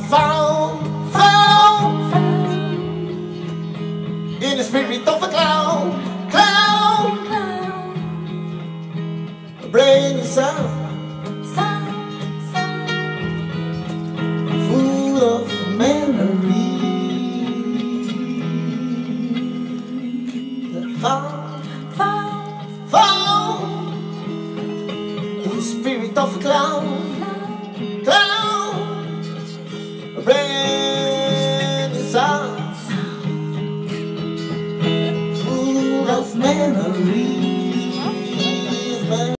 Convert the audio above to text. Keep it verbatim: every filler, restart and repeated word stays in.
found, found, found of a clown, clown, renaissance, full of memories.